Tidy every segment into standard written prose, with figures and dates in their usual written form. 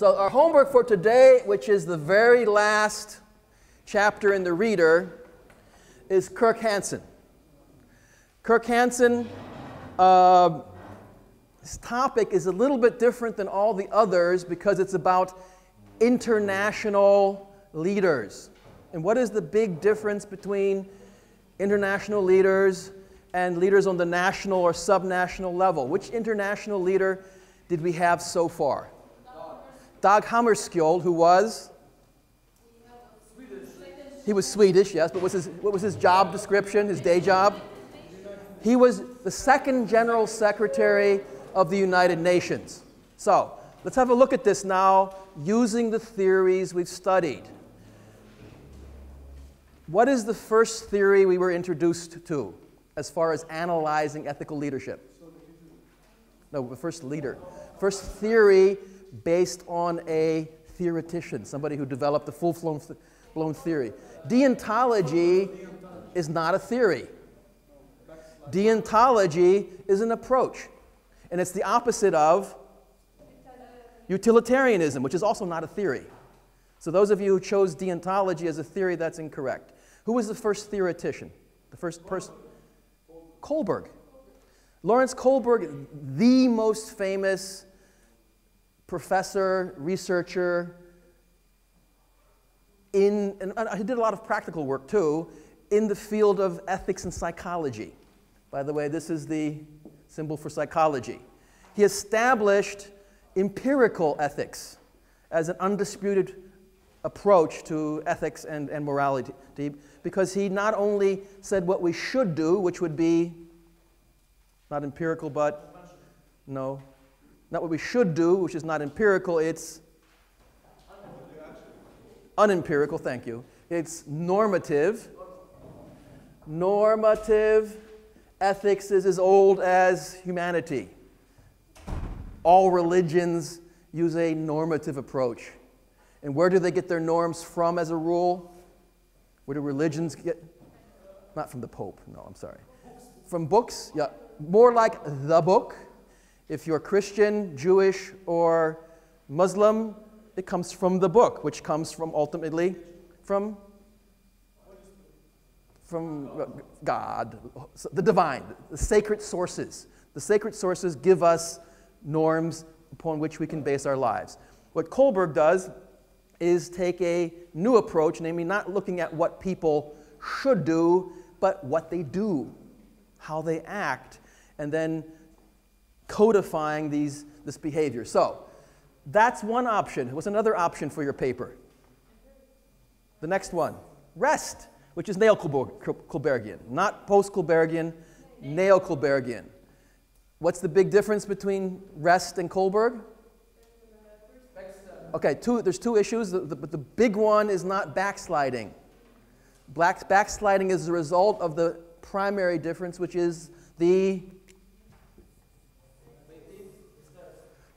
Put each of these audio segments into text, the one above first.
So our homework for today, which is the very last chapter in the Reader, is Kirk Hanson. Kirk Hanson, his topic is a little bit different than all the others because it's about international leaders. And what is the big difference between international leaders and leaders on the national or subnational level? Which international leader did we have so far? Dag Hammarskjöld, who was? Swedish. He was Swedish, yes, but what was his job description, his day job? He was the second General Secretary of the United Nations. So let's have a look at this now using the theories we've studied. What is the first theory we were introduced to as far as analyzing ethical leadership? No, the first leader. First theory based on a theoretician, somebody who developed a full-blown theory. Deontology is not a theory. Deontology is an approach, and it's the opposite of utilitarianism, which is also not a theory. So those of you who chose deontology as a theory, that's incorrect. Who was the first theoretician? The first person? Kohlberg. Lawrence Kohlberg, the most famous professor, researcher, and he did a lot of practical work too, in the field of ethics and psychology. By the way, this is the symbol for psychology. He established empirical ethics as an undisputed approach to ethics and morality, because he not only said what we should do, which would be not empirical, but no, not what we should do, which is not empirical, it's unempirical, thank you. It's normative. Normative ethics is as old as humanity. All religions use a normative approach. And where do they get their norms from as a rule? Where do religions get? Not from the Pope, no, I'm sorry. From books, yeah, more like the book. If you're Christian, Jewish, or Muslim, it comes from the book, which comes from ultimately from God, the divine, the sacred sources. The sacred sources give us norms upon which we can base our lives. What Kohlberg does is take a new approach, namely not looking at what people should do, but what they do, how they act, and then codifying this behavior. So that's one option. What's another option for your paper? The next one, Rest, which is neo-Kohlbergian, not post-Kohlbergian, neo-Kohlbergian. What's the big difference between Rest and Kohlberg? Okay, there's two issues, but the big one is not backsliding. Backsliding is the result of the primary difference, which is the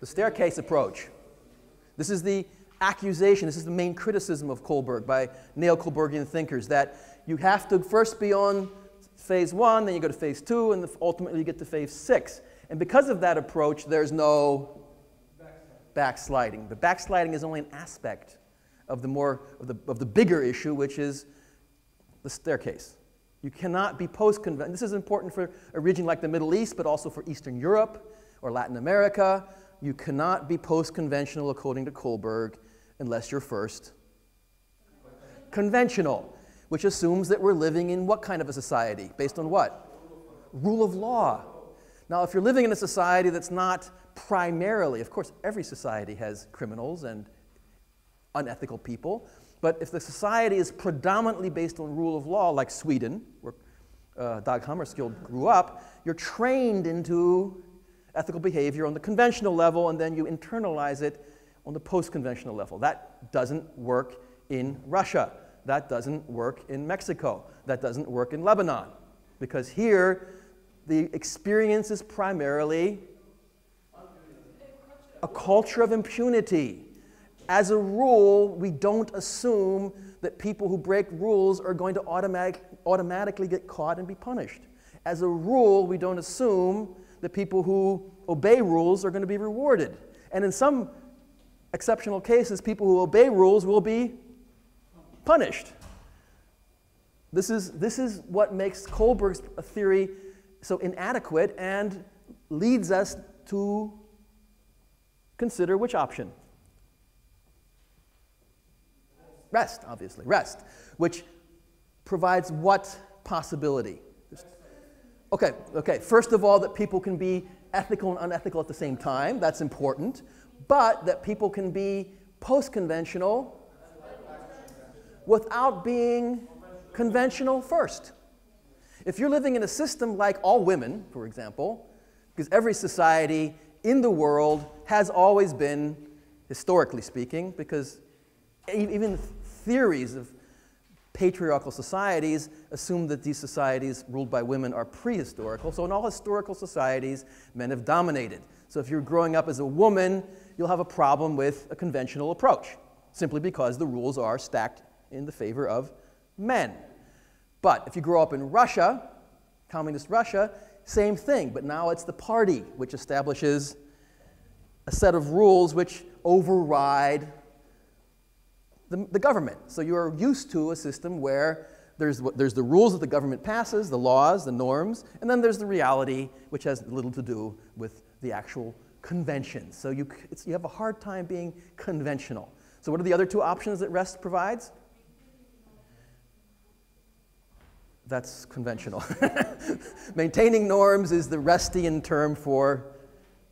staircase approach. This is the accusation, this is the main criticism of Kohlberg by neo-Kohlbergian thinkers, that you have to first be on phase one, then you go to phase two, and ultimately you get to phase six. And because of that approach, there's no backsliding. But backsliding is only an aspect of the bigger issue, which is the staircase. You cannot be post-conventional. This is important for a region like the Middle East, but also for Eastern Europe or Latin America. You cannot be post-conventional, according to Kohlberg, unless you're first conventional, which assumes that we're living in what kind of a society? Based on what? Rule of law. Now, if you're living in a society that's not primarily, of course, every society has criminals and unethical people, but if the society is predominantly based on rule of law, like Sweden, where Dag Hammarskjöld grew up, you're trained into ethical behavior on the conventional level, and then you internalize it on the post-conventional level. That doesn't work in Russia. That doesn't work in Mexico. That doesn't work in Lebanon, because here the experience is primarily a culture of impunity. As a rule, we don't assume that people who break rules are going to automatically get caught and be punished. As a rule, we don't assume that people who obey rules are going to be rewarded. And in some exceptional cases, people who obey rules will be punished. This is what makes Kohlberg's theory so inadequate and leads us to consider which option? Rest, obviously. Rest, which provides what possibility? Okay. First of all, that people can be ethical and unethical at the same time. That's important. But that people can be post-conventional without being conventional first. If you're living in a system like all women, for example, because every society in the world has always been, historically speaking, because even theories of patriarchal societies assume that these societies ruled by women are prehistorical. So in all historical societies, men have dominated. So if you're growing up as a woman, you'll have a problem with a conventional approach, simply because the rules are stacked in the favor of men. But if you grow up in Russia, communist Russia, same thing, but now it's the party which establishes a set of rules which override the government. So you are used to a system where there's the rules that the government passes, the laws, the norms, and then there's the reality, which has little to do with the actual conventions. So you have a hard time being conventional. So what are the other two options that Rest provides? That's conventional. Maintaining norms is the Restian term for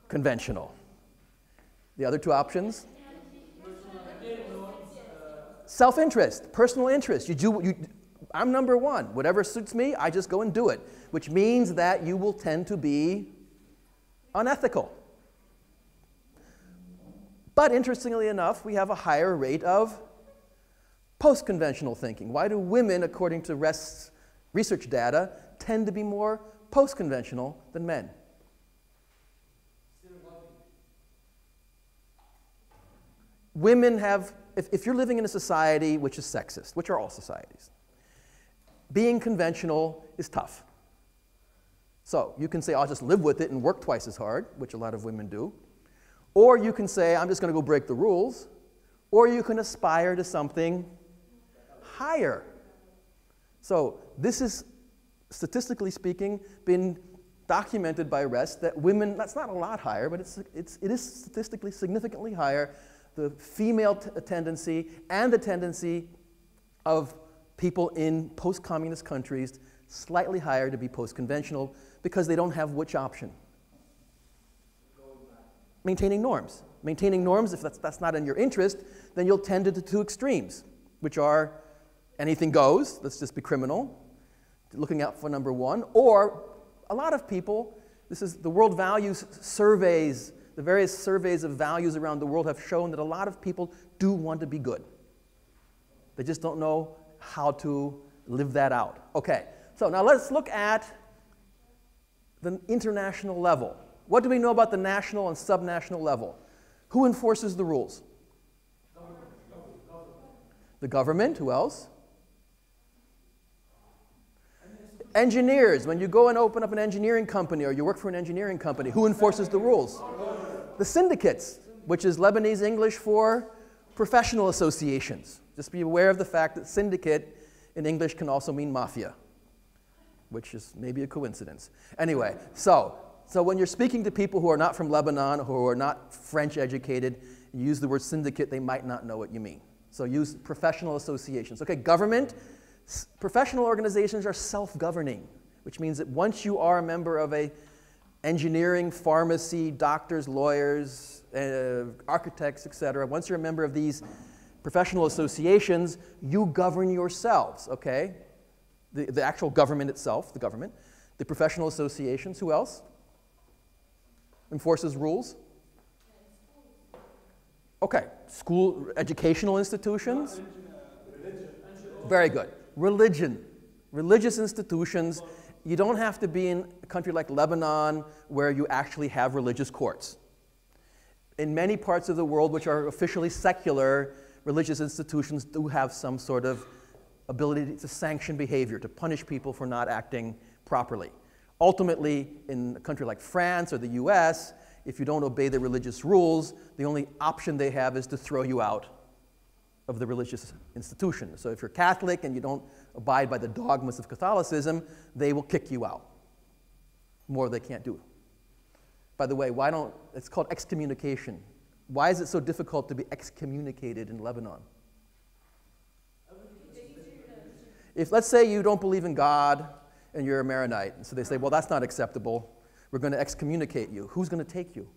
conventional. The other two options? Self-interest, personal interest. I'm number one. Whatever suits me, I just go and do it, which means that you will tend to be unethical. But interestingly enough, we have a higher rate of post-conventional thinking. Why do women, according to Rest's research data, tend to be more post-conventional than men? Women have, if you're living in a society which is sexist, which are all societies, being conventional is tough. So you can say, I'll just live with it and work twice as hard, which a lot of women do. Or you can say, I'm just going to go break the rules. Or you can aspire to something higher. So this has, statistically speaking, been documented by Rest that women, that's not a lot higher, but it is statistically significantly higher, the female tendency and the tendency of people in post-communist countries slightly higher to be post-conventional because they don't have which option? Maintaining norms. Maintaining norms, if that's not in your interest, then you'll tend to the two extremes, which are anything goes, let's just be criminal, looking out for number one, or a lot of people, this is the World Values surveys, the various surveys of values around the world have shown that a lot of people do want to be good. They just don't know how to live that out. Okay, so now let's look at the international level. What do we know about the national and subnational level? Who enforces the rules? The government, who else? Engineers. When you go and open up an engineering company or you work for an engineering company, who enforces the rules? The syndicates, which is Lebanese English for professional associations. Just be aware of the fact that syndicate in English can also mean mafia, which is maybe a coincidence. Anyway, so when you're speaking to people who are not from Lebanon, who are not French educated, you use the word syndicate, they might not know what you mean. So use professional associations. Okay, government, professional organizations are self-governing, which means that once you are a member of a engineering, pharmacy, doctors, lawyers, architects, etc., once you're a member of these professional associations, you govern yourselves, okay? The actual government itself, the government. The professional associations, who else? Enforces rules? Okay, school, educational institutions? Very good. Religion. Religious institutions. You don't have to be in a country like Lebanon where you actually have religious courts. In many parts of the world which are officially secular, religious institutions do have some sort of ability to sanction behavior, to punish people for not acting properly. Ultimately, in a country like France or the US, if you don't obey the religious rules, the only option they have is to throw you out of the religious institution. So if you're Catholic and you don't abide by the dogmas of Catholicism, they will kick you out. More they can't do. By the way, why don't, it's called excommunication. Why is it so difficult to be excommunicated in Lebanon? If, let's say, you don't believe in God and you're a Maronite, and so they say, well, that's not acceptable. We're going to excommunicate you. Who's going to take you?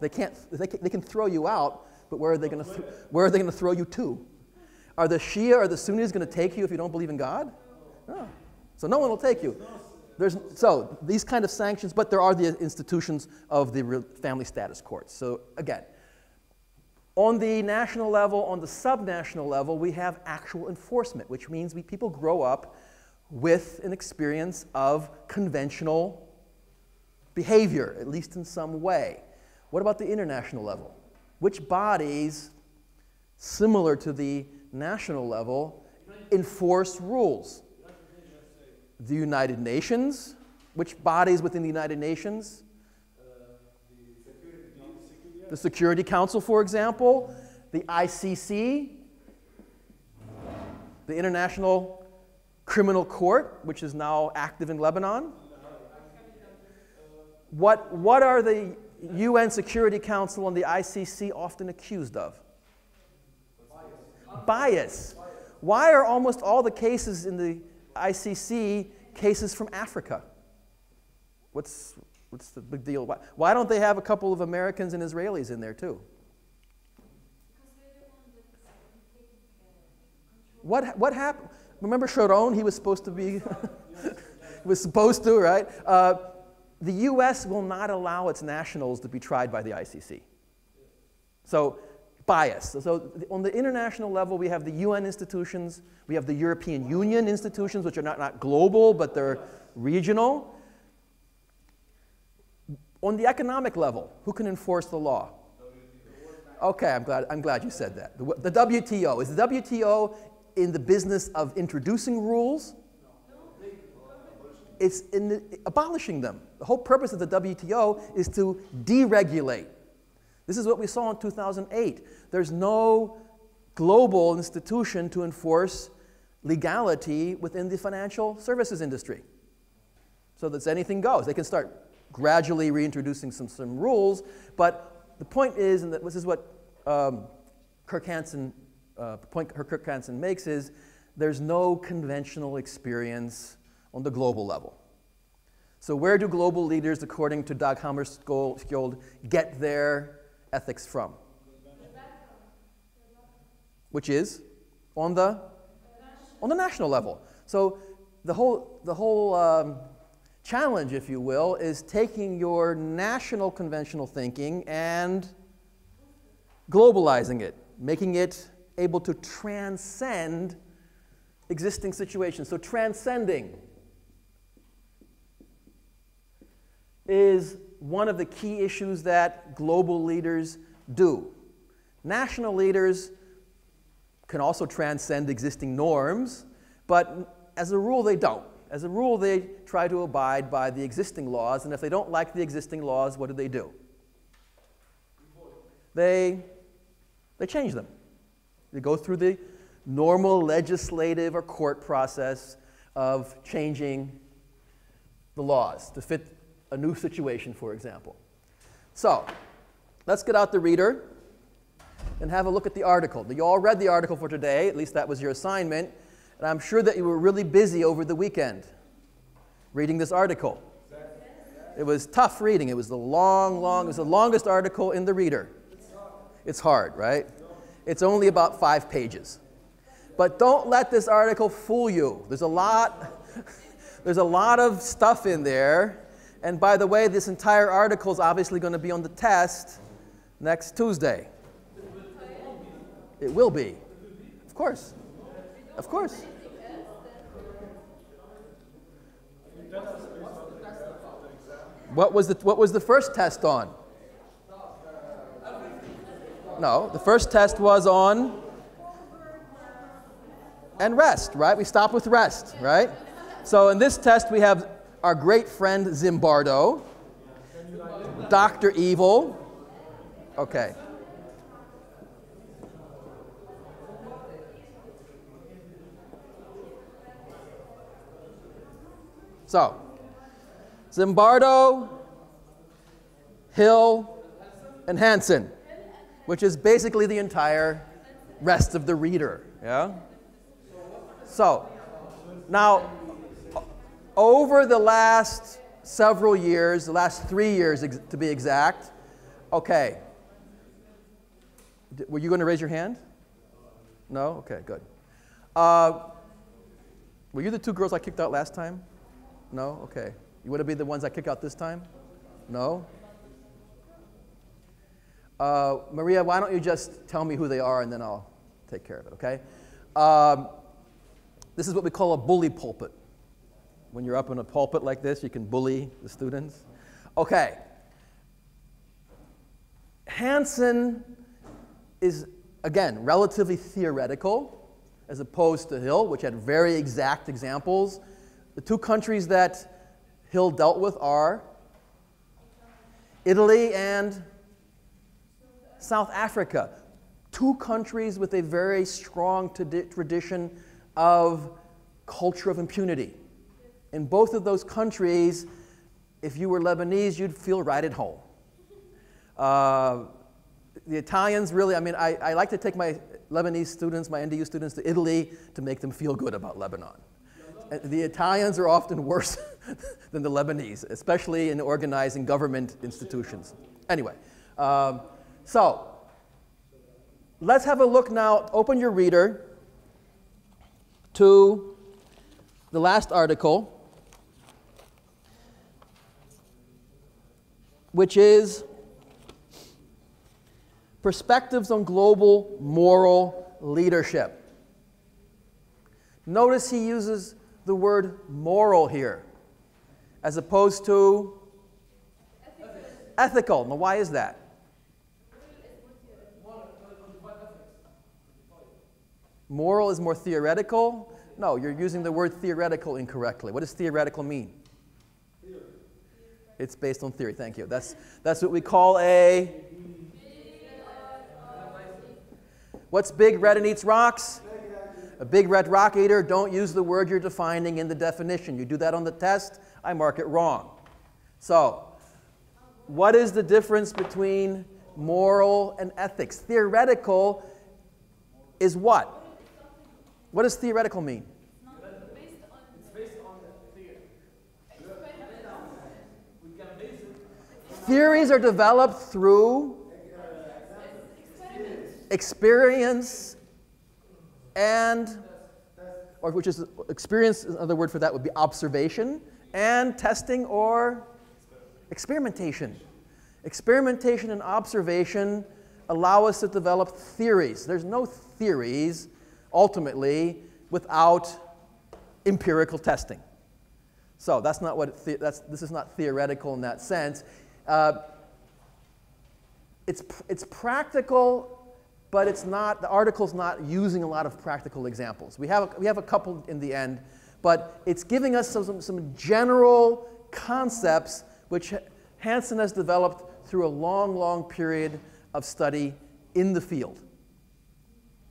They can't. They can throw you out, but where are they going to? Where are they going to throw you to? Are the Shia or the Sunnis going to take you if you don't believe in God? No. So no one will take you. So these kind of sanctions, but there are the institutions of the family status courts. So again, on the national level, on the subnational level, we have actual enforcement, which means people grow up with an experience of conventional behavior, at least in some way. What about the international level? Which bodies, similar to the national level, enforce rules? The United Nations. Which bodies within the United Nations? The Security Council, for example, the ICC, the International Criminal Court, which is now active in Lebanon. What are the UN Security Council and the ICC often accused of? Bias. Why are almost all the cases in the ICC cases from Africa? What's the big deal? Why don't they have a couple of Americans and Israelis in there too? What happened? Remember Sharon? He was supposed to be, right? The U.S. will not allow its nationals to be tried by the ICC. So bias. So on the international level, we have the UN institutions, we have the European Union institutions, which are not global, but they're regional. On the economic level, who can enforce the law? Okay, I'm glad you said that. The WTO. Is the WTO in the business of introducing rules? No. It's in abolishing them. The whole purpose of the WTO is to deregulate. This is what we saw in 2008. There's no global institution to enforce legality within the financial services industry. So that's anything goes. They can start gradually reintroducing some rules, but the point is, and this is what Kirk Hanson makes, is there's no conventional experience on the global level. So where do global leaders, according to Dag Hammarskjöld, get their ethics from? Which is on the national level. So the whole challenge, if you will, is taking your national conventional thinking and globalizing it, making it able to transcend existing situations. So transcending is one of the key issues that global leaders do. National leaders can also transcend existing norms, but as a rule, they don't. As a rule, they try to abide by the existing laws, and if they don't like the existing laws, what do? They change them. They go through the normal legislative or court process of changing the laws to fit a new situation, for example. So let's get out the reader and have a look at the article. You all read the article for today, at least that was your assignment. And I'm sure that you were really busy over the weekend reading this article. It was tough reading. It was it was the longest article in the Reader. It's hard, right? It's only about 5 pages. But don't let this article fool you. There's a lot of stuff in there. And by the way, this entire article is obviously going to be on the test next Tuesday. It will be. Of course. Of course. What was the first test on? No, the first test was on and rest, right? We stopped with rest, right? So in this test we have our great friend Zimbardo, Dr. Evil. Okay. So, Zimbardo, Hill, and Hanson, which is basically the entire rest of the reader. Yeah? So, now, over the last several years, the last 3 years to be exact, okay. Were you going to raise your hand? No? Okay, good. Were you the two girls I kicked out last time? No? Okay. You want to be the ones I kick out this time? No? Maria, why don't you just tell me who they are and then I'll take care of it, okay? This is what we call a bully pulpit. When you're up in a pulpit like this, you can bully the students. Okay. Hanson is, again, relatively theoretical as opposed to Hill, which had very exact examples. The two countries that Hill dealt with are Italy and South Africa, two countries with a very strong tradition of culture of impunity. In both of those countries, if you were Lebanese, you'd feel right at home. The Italians really, I mean, I like to take my Lebanese students, my NDU students, to Italy to make them feel good about Lebanon. The Italians are often worse than the Lebanese, especially in organizing government institutions. Anyway, so let's have a look now. Open your reader to the last article, which is Perspectives on Global Moral Leadership. Notice he uses the word moral here, as opposed to ethical. Now, why is that? Moral is more theoretical? No, you're using the word theoretical incorrectly. What does theoretical mean? Theory. It's based on theory, thank you. That's what we call a... What's big, red, and eats rocks? A big red rock eater. Don't use the word you're defining in the definition. You do that on the test, I mark it wrong. So, what is the difference between moral and ethics? Theoretical is what? What does theoretical mean? It's based on the theory. We can base it. Theories are developed through experience. And, or which is experience, another word for that would be observation, and testing or experimentation. Experimentation and observation allow us to develop theories. There's no theories, ultimately, without empirical testing. So that's not what, this is not theoretical in that sense. It's practical. But it's not, the article's not using a lot of practical examples. We have a couple in the end, but it's giving us some general concepts which Hanson has developed through a long, long period of study in the field.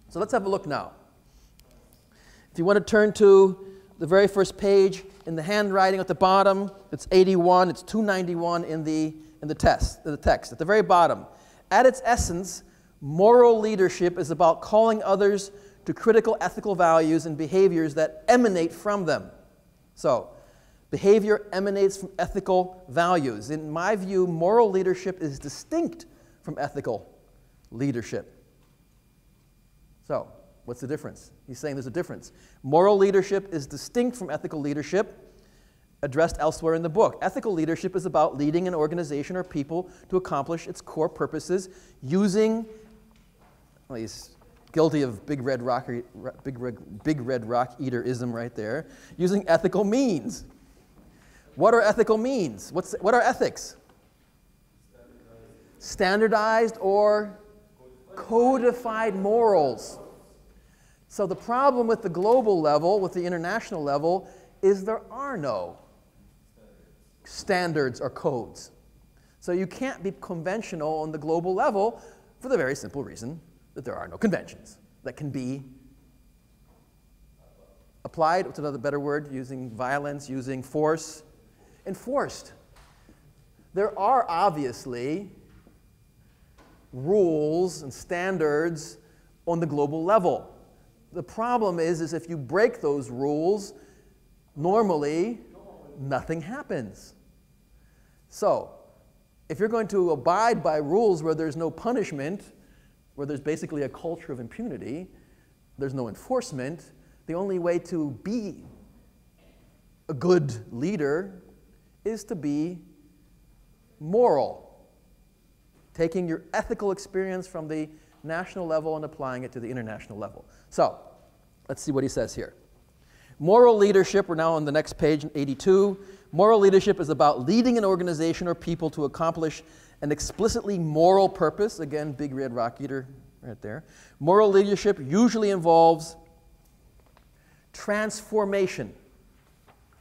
So let's have a look now. If you want to turn to the very first page in the handwriting at the bottom, it's 81, it's 291 in the text. At the very bottom, at its essence, moral leadership is about calling others to critical ethical values and behaviors that emanate from them. So, behavior emanates from ethical values. In my view, moral leadership is distinct from ethical leadership. So, what's the difference? He's saying there's a difference. Moral leadership is distinct from ethical leadership, addressed elsewhere in the book. Ethical leadership is about leading an organization or people to accomplish its core purposes using... Well, he's guilty of big red rock eaterism right there. Using ethical means. What are ethical means? What are ethics? Standardized or codified morals. So the problem with the global level, with the international level, is there are no standards or codes. So you can't be conventional on the global level for the very simple reason that there are no conventions that can be applied, what's another better word, using violence, using force, enforced. There are obviously rules and standards on the global level. The problem is if you break those rules, normally nothing happens. So if you're going to abide by rules where there's no punishment, where there's basically a culture of impunity, there's no enforcement, the only way to be a good leader is to be moral, taking your ethical experience from the national level and applying it to the international level. So let's see what he says here. Moral leadership, we're now on the next page, 82. Moral leadership is about leading an organization or people to accomplish an explicitly moral purpose. Again, big red rock eater right there. Moral leadership usually involves transformation.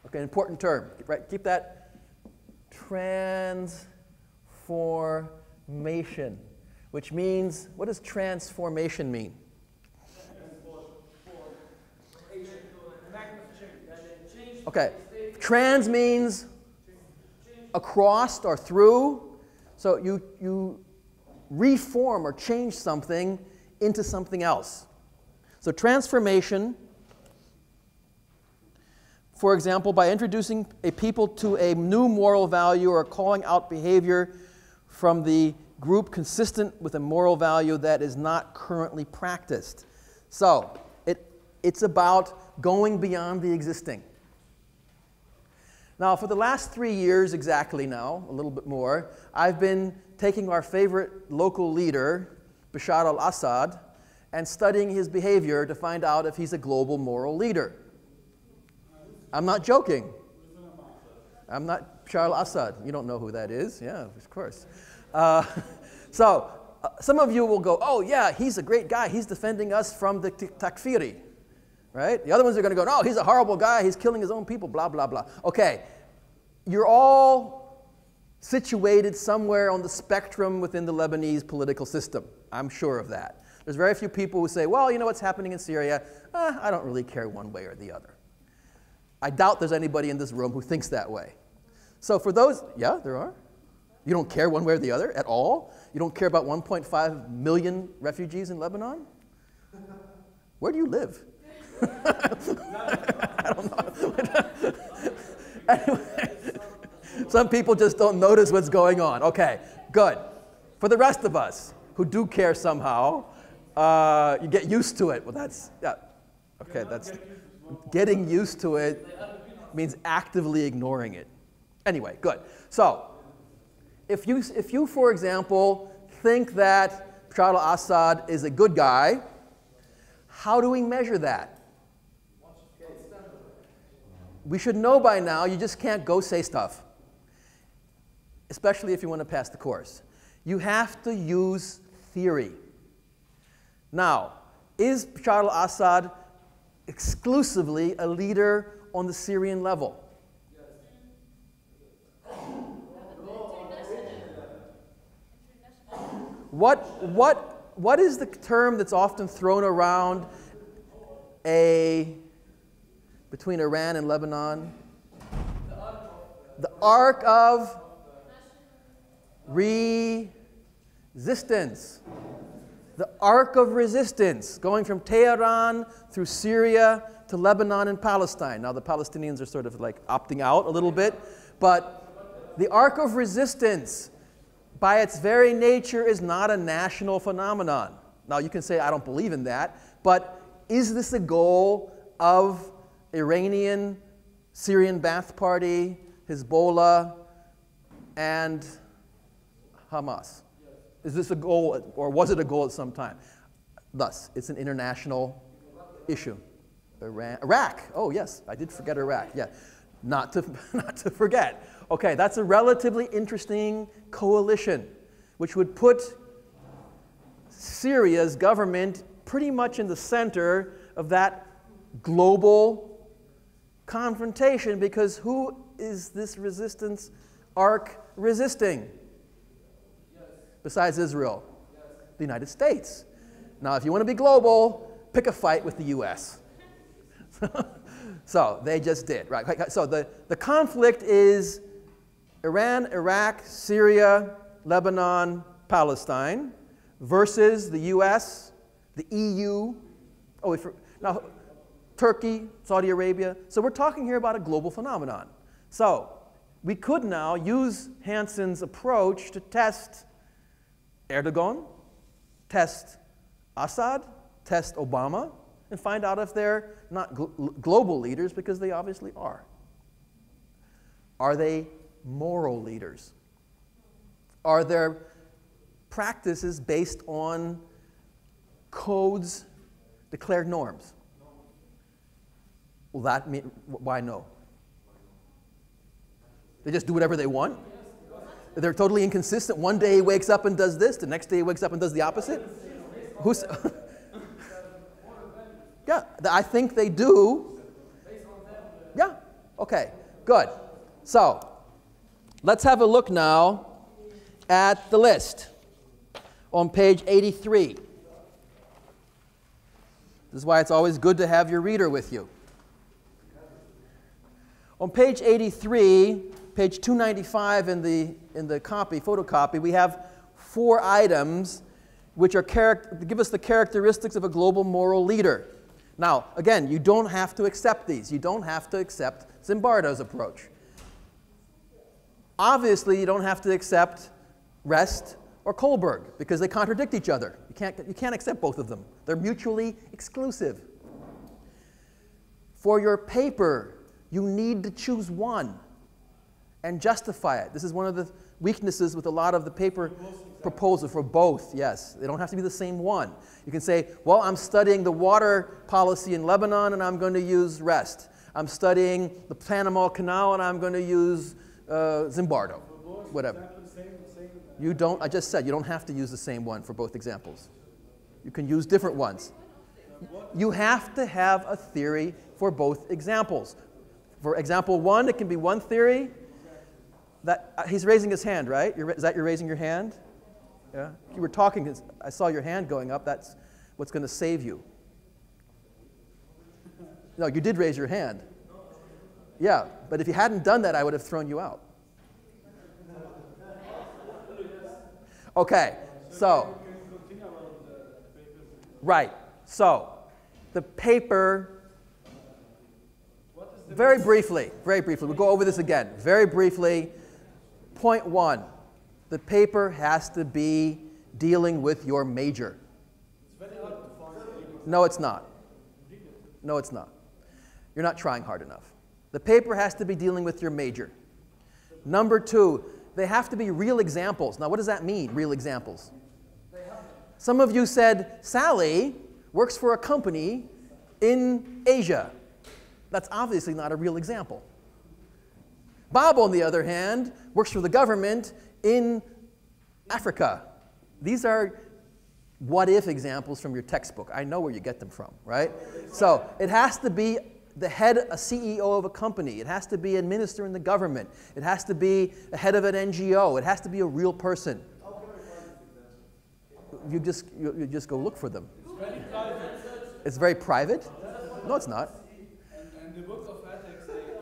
Okay, important term, right? Keep that. Transformation, which means, what does transformation mean? Okay, trans means across or through, so you reform or change something into something else. So transformation, for example, by introducing a people to a new moral value or calling out behavior from the group consistent with a moral value that is not currently practiced. So it's about going beyond the existing. Now, for the last 3 years exactly now, a little bit more, I've been taking our favorite local leader, Bashar al-Assad, and studying his behavior to find out if he's a global moral leader. I'm not joking. I'm not Bashar al-Assad. You don't know who that is? Yeah, of course. Some of you will go, oh yeah, he's a great guy. He's defending us from the takfiri, right? The other ones are going to go, no, he's a horrible guy. He's killing his own people, blah, blah, blah. Okay, you're all situated somewhere on the spectrum within the Lebanese political system. I'm sure of that. There's very few people who say, well, you know what's happening in Syria? I don't really care one way or the other. I doubt there's anybody in this room who thinks that way. So for those, yeah, there are. You don't care one way or the other at all? You don't care about 1.5 million refugees in Lebanon? Where do you live? I don't know. Anyway, some people just don't notice what's going on. Okay, good. For the rest of us who do care somehow, you get used to it. Well, that's, yeah. Okay, that's... Getting used to it means actively ignoring it. Anyway, good. So, if you for example, think that Bashar al-Assad is a good guy, how do we measure that? We should know by now, you just can't go say stuff, especially if you want to pass the course. You have to use theory. Now, is Bashar al-Assad exclusively a leader on the Syrian level? What is the term that's often thrown around between Iran and Lebanon? The arc of resistance. The arc of resistance, going from Tehran through Syria to Lebanon and Palestine. Now, the Palestinians are sort of like opting out a little bit, but the arc of resistance, by its very nature, is not a national phenomenon. Now, you can say, I don't believe in that, but is this a goal of Iranian, Syrian Ba'ath Party, Hezbollah, and Hamas? Is this a goal, or was it a goal at some time? Thus, it's an international issue. Iraq. Oh, yes, I did forget Iraq. Yeah, not to forget. Okay, that's a relatively interesting coalition, which would put Syria's government pretty much in the center of that global confrontation, because who is this resistance arc resisting? besides Israel? Yes. The United States. Now, if you want to be global, pick a fight with the U.S. So they just did, right? So the conflict is Iran, Iraq, Syria, Lebanon, Palestine versus the U.S., the EU, now Turkey, Saudi Arabia. So we're talking here about a global phenomenon. So we could now use Hanson's approach to test Erdogan, test Assad, test Obama, and find out if they're not global leaders, because they obviously are. Are they moral leaders? Are their practices based on codes, declared norms? Well, that means, why no? They just do whatever they want? They're totally inconsistent. One day he wakes up and does this, the next day he wakes up and does the opposite? Who's... Yeah, I think they do. Yeah, okay, good. So let's have a look now at the list on page 83. This is why it's always good to have your reader with you. On page 83, page 295 in the copy, photocopy, we have 4 items which are give us the characteristics of a global moral leader. Now, again, you don't have to accept these. You don't have to accept Zimbardo's approach. Obviously, you don't have to accept Rest or Kohlberg, because they contradict each other. You can't accept both of them. They're mutually exclusive. For your paper, you need to choose one and justify it. This is one of the weaknesses with a lot of the paper proposal for both, yes. They don't have to be the same one. You can say, well, I'm studying the water policy in Lebanon, and I'm going to use Rest. I'm studying the Panama Canal, and I'm going to use Zimbardo, whatever. You don't, I just said, you don't have to use the same one for both examples. You can use different ones. You have to have a theory for both examples. For example one, it can be one theory. That, he's raising his hand, right? Is that you're raising your hand? Yeah? You were talking, I saw your hand going up. That's what's going to save you. No, you did raise your hand. Yeah, but if you hadn't done that, I would have thrown you out. Okay, so, right, so the paper, very briefly, we'll go over this again, very briefly. Point one, the paper has to be dealing with your major. No, it's not. No, it's not. You're not trying hard enough. The paper has to be dealing with your major. Number two, they have to be real examples. Now, what does that mean, real examples? Some of you said, Sally works for a company in Asia. That's obviously not a real example. Bob, on the other hand, works for the government in Africa. These are what-if examples from your textbook. I know where you get them from, right? So it has to be the head, a CEO of a company. It has to be a minister in the government. It has to be a head of an NGO. It has to be a real person. You just go look for them. It's very private. It's very private? No, it's not.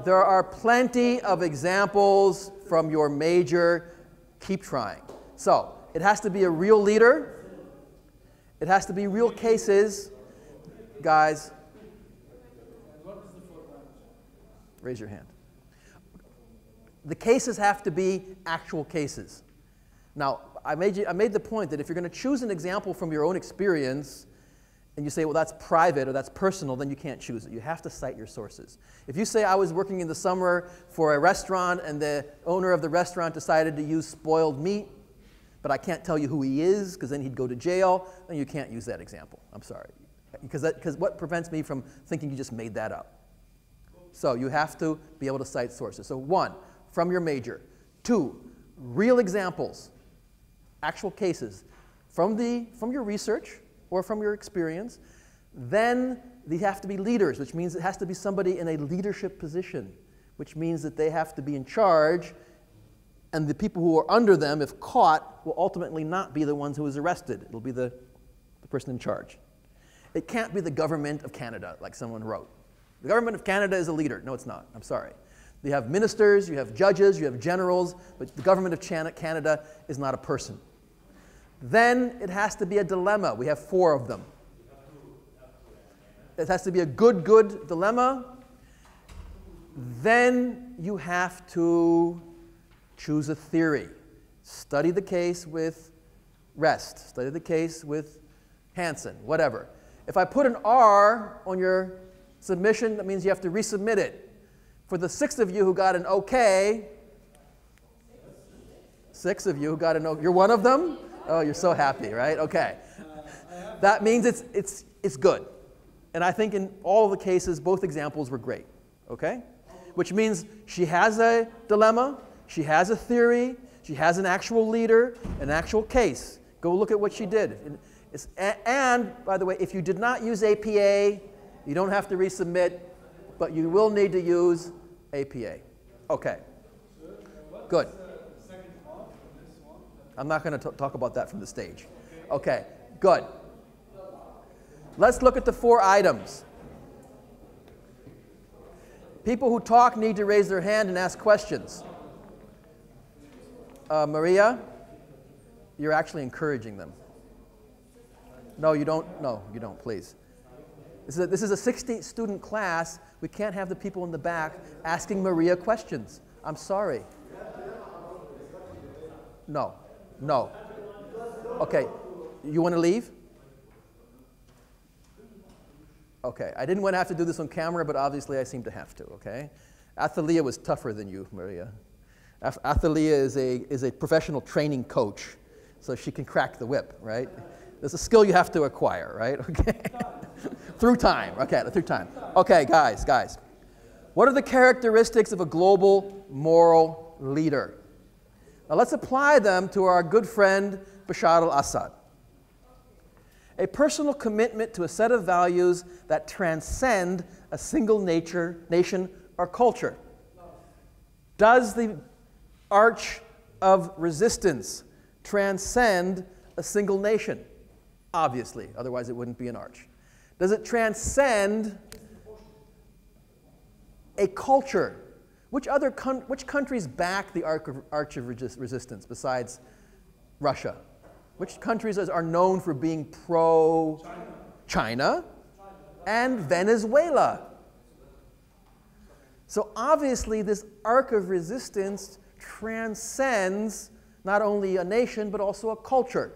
There are plenty of examples from your major. Keep trying. So it has to be a real leader. It has to be real cases. Guys, raise your hand. The cases have to be actual cases. Now, I made the point that if you're going to choose an example from your own experience, and you say, well, that's private or that's personal, then you can't choose it. You have to cite your sources. If you say, I was working in the summer for a restaurant, and the owner of the restaurant decided to use spoiled meat, but I can't tell you who he is, because then he'd go to jail, then you can't use that example. I'm sorry. Because what prevents me from thinking you just made that up? So you have to be able to cite sources. So one, from your major. Two, real examples, actual cases from your research or from your experience. Then they have to be leaders, which means it has to be somebody in a leadership position, which means that they have to be in charge and the people who are under them, if caught, will ultimately not be the ones who is arrested. It'll be the person in charge. It can't be the government of Canada, like someone wrote. The government of Canada is a leader. No, it's not. I'm sorry. You have ministers, you have judges, you have generals, but the government of Canada is not a person. Then it has to be a dilemma. We have four of them. It has to be a good dilemma. Then you have to choose a theory. Study the case with Rest. Study the case with Hanson, whatever. If I put an R on your submission, that means you have to resubmit it. For the six of you who got an OK, six of you who got an OK, you're one of them? Oh, you're so happy, right? OK. That means it's good. And I think in all the cases, both examples were great, OK? Which means she has a dilemma, she has a theory, she has an actual leader, an actual case. Go look at what she did. And, by the way, if you did not use APA, you don't have to resubmit, but you will need to use APA. OK. Good. I'm not going to talk about that from the stage. OK. Good. Let's look at the four items. People who talk need to raise their hand and ask questions. Maria, you're actually encouraging them. No, you don't. No, you don't, please. This is a 60-student class. We can't have the people in the back asking Maria questions. I'm sorry. No. No. OK. You want to leave? OK. I didn't want to have to do this on camera, but obviously I seem to have to, OK? Athaleah was tougher than you, Maria. Athaleah is a professional training coach, so she can crack the whip, right? There's a skill you have to acquire, right? Okay. Through time. Okay, through time. Okay, guys. What are the characteristics of a global moral leader? Now let's apply them to our good friend Bashar al-Assad. A personal commitment to a set of values that transcend a single nation or culture. Does the arch of resistance transcend a single nation? Obviously, otherwise it wouldn't be an arch. Does it transcend a culture? Which countries back the arch of resistance besides Russia? Which countries are known for being pro-China and Venezuela? So obviously this arc of resistance transcends not only a nation but also a culture.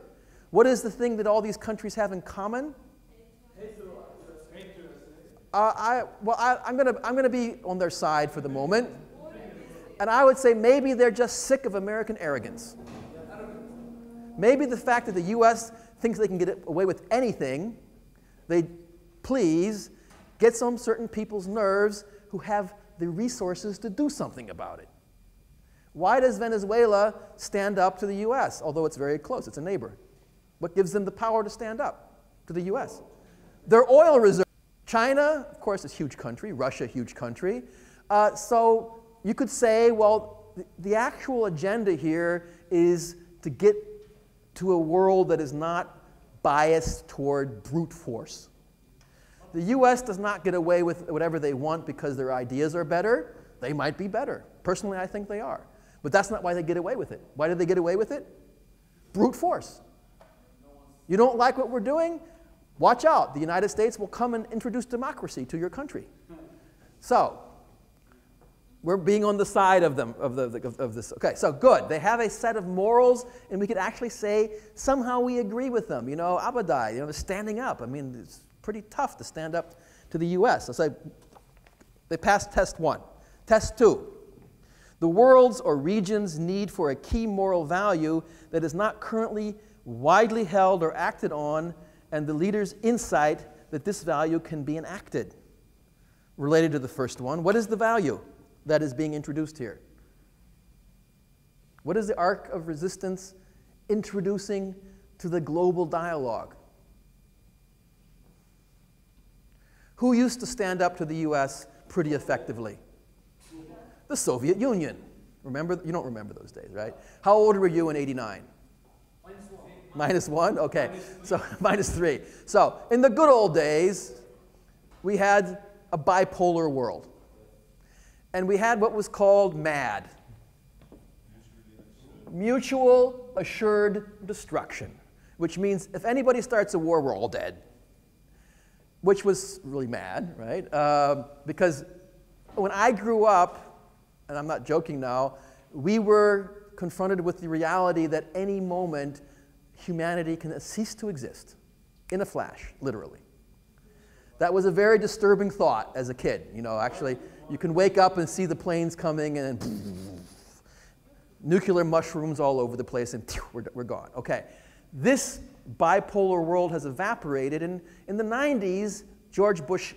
What is the thing that all these countries have in common? I'm going to be on their side for the moment. And I would say maybe they're just sick of American arrogance. Maybe the fact that the US thinks they can get away with anything they please gets on certain people's nerves who have the resources to do something about it. Why does Venezuela stand up to the US, although it's very close, it's a neighbor? What gives them the power to stand up to the US? Their oil reserves. China, of course, is a huge country. Russia, huge country. So you could say, well, the actual agenda here is to get to a world that is not biased toward brute force. The US does not get away with whatever they want because their ideas are better. They might be better. Personally, I think they are. But that's not why they get away with it. Why did they get away with it? Brute force. You don't like what we're doing? Watch out. The United States will come and introduce democracy to your country. So we're being on the side of them, of this. OK, so good. They have a set of morals, and we could actually say somehow we agree with them. You know, Abadai, they're standing up. I mean, it's pretty tough to stand up to the US. So say they passed test one. Test two. The world's or region's need for a key moral value that is not currently widely held or acted on, and the leader's insight that this value can be enacted. Related to the first one, what is the value that is being introduced here? What is the arc of resistance introducing to the global dialogue? Who used to stand up to the US pretty effectively? The Soviet Union. Remember? You don't remember those days, right? How old were you in 89? Minus one? Okay. So -3. So in the good old days, we had a bipolar world. And we had what was called MAD. Mutual assured destruction, which means if anybody starts a war, we're all dead, which was really mad, right? Because when I grew up, and I'm not joking now, we were confronted with the reality that any moment humanity can cease to exist in a flash, literally. That was a very disturbing thought as a kid. You know, actually, you can wake up and see the planes coming and nuclear mushrooms all over the place and we're gone. Okay. This bipolar world has evaporated, and in the 90s, George Bush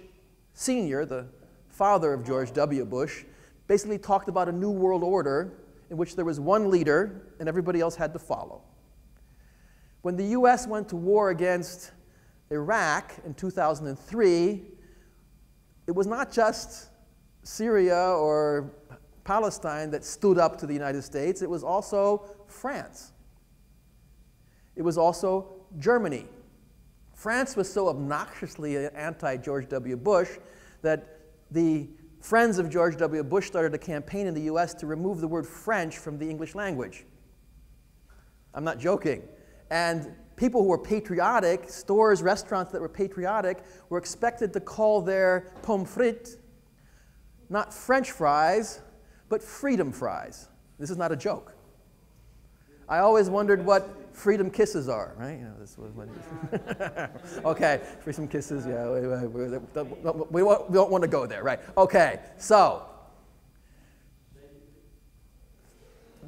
Sr., the father of George W. Bush, basically talked about a new world order in which there was one leader and everybody else had to follow. When the US went to war against Iraq in 2003, it was not just Syria or Palestine that stood up to the United States, it was also France. It was also Germany. France was so obnoxiously anti-George W. Bush that the friends of George W. Bush started a campaign in the US to remove the word French from the English language. I'm not joking. And people who were patriotic, stores, restaurants that were patriotic, were expected to call their pommes frites not French fries, but freedom fries. This is not a joke. I always wondered what freedom kisses are, right? You know, this was what okay, freedom kisses, yeah, we don't want to go there, right? Okay, so